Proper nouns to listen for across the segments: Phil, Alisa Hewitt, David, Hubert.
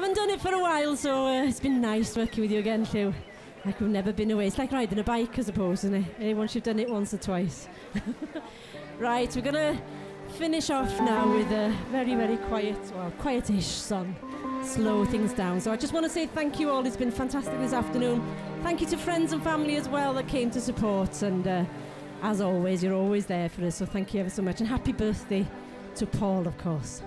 haven't done it for a while, so it's been nice working with you again, Phil. Like we've never been away. It's like riding a bike, I suppose, isn't it? Only once you've done it once or twice. Right, we're going to finish off now with a very, very quiet, well, quietish song. Slow things down. So I just want to say thank you all. It's been fantastic this afternoon. Thank you to friends and family as well that came to support. And as always, you're always there for us. So thank you ever so much. And happy birthday to Paul, of course.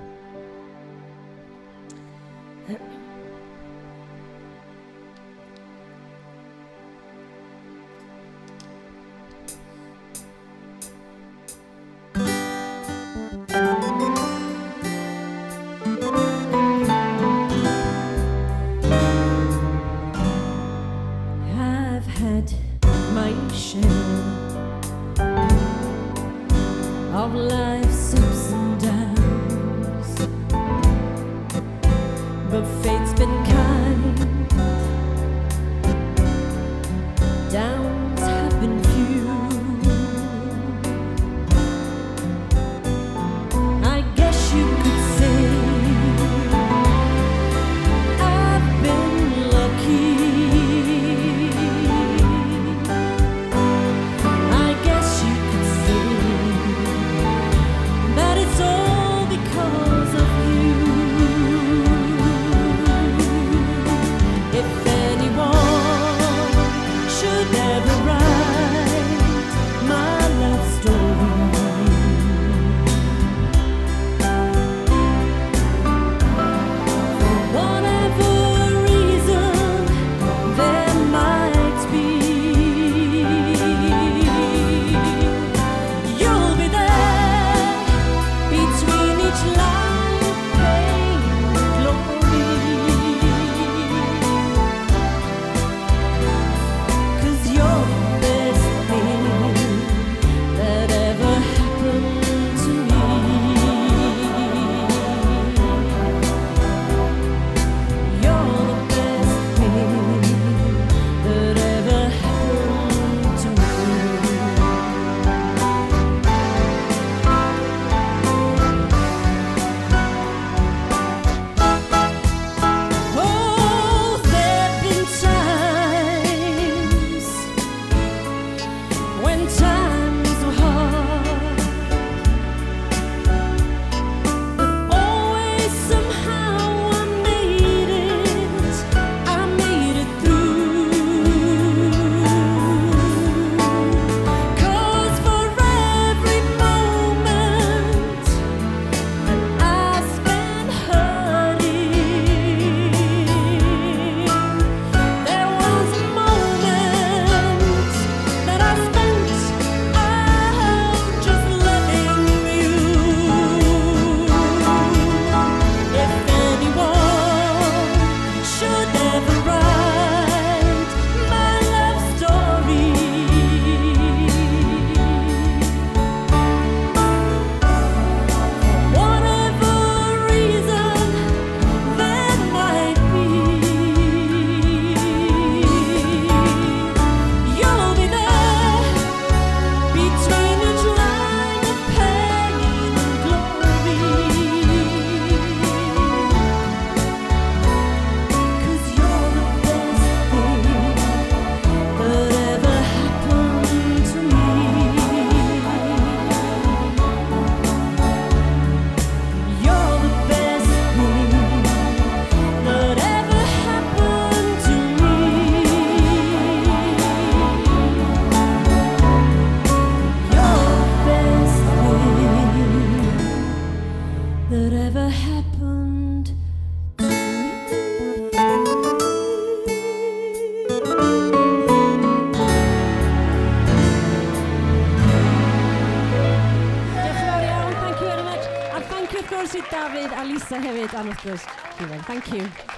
David, Alisa Hewitt, and of course, Hubert. Thank you.